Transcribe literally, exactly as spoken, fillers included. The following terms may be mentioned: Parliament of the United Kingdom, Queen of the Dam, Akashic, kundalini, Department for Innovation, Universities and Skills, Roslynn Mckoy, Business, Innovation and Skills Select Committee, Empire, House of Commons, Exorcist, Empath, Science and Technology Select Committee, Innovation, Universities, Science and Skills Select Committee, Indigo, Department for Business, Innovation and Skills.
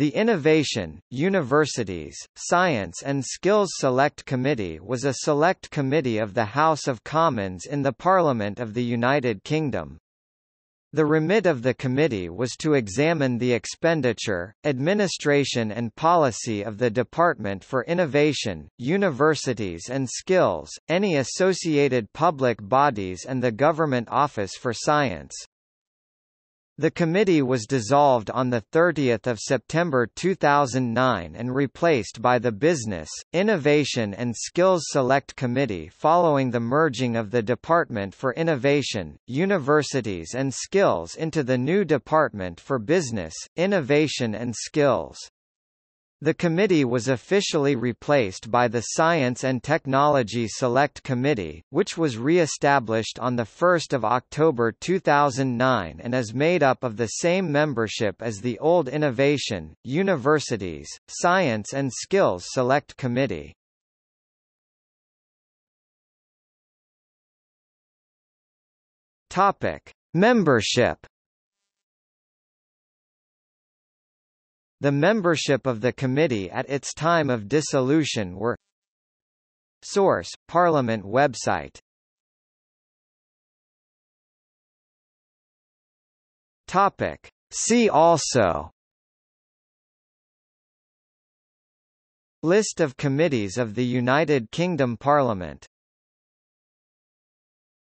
The Innovation, Universities, Science and Skills Select Committee was a select committee of the House of Commons in the Parliament of the United Kingdom. The remit of the committee was to examine the expenditure, administration and policy of the Department for Innovation, Universities and Skills, any associated public bodies and the Government Office for Science. The committee was dissolved on the thirtieth of September two thousand nine and replaced by the Business, Innovation and Skills Select Committee following the merging of the Department for Innovation, Universities and Skills into the new Department for Business, Innovation and Skills. The committee was officially replaced by the Science and Technology Select Committee, which was re-established on the first of October two thousand nine and is made up of the same membership as the old Innovation, Universities, Science and Skills Select Committee. Topic: Membership. The membership of the committee at its time of dissolution were Source, Parliament website. Topic. See also List of committees of the United Kingdom Parliament.